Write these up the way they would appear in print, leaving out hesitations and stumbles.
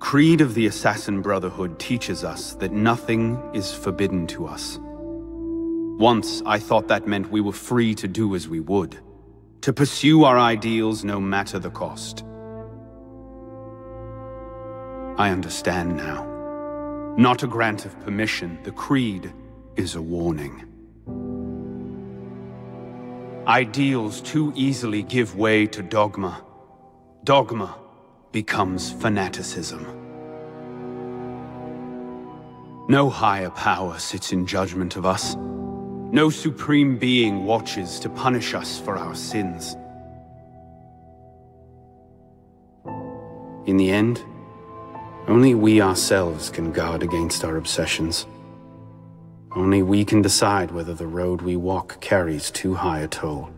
creed of the Assassin Brotherhood teaches us that nothing is forbidden to us. Once, I thought that meant we were free to do as we would, to pursue our ideals no matter the cost. I understand now. Not a grant of permission, the creed is a warning. Ideals too easily give way to dogma. Dogma becomes fanaticism. No higher power sits in judgment of us. No supreme being watches to punish us for our sins. In the end, only we ourselves can guard against our obsessions. Only we can decide whether the road we walk carries too high a toll.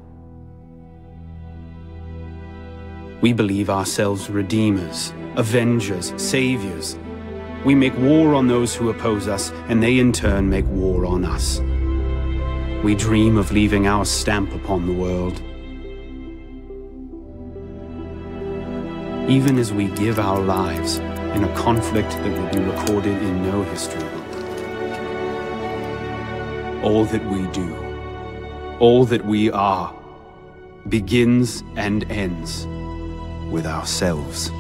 We believe ourselves redeemers, avengers, saviors. We make war on those who oppose us, and they in turn make war on us. We dream of leaving our stamp upon the world. Even as we give our lives in a conflict that will be recorded in no history book. All that we do, all that we are, begins and ends with ourselves.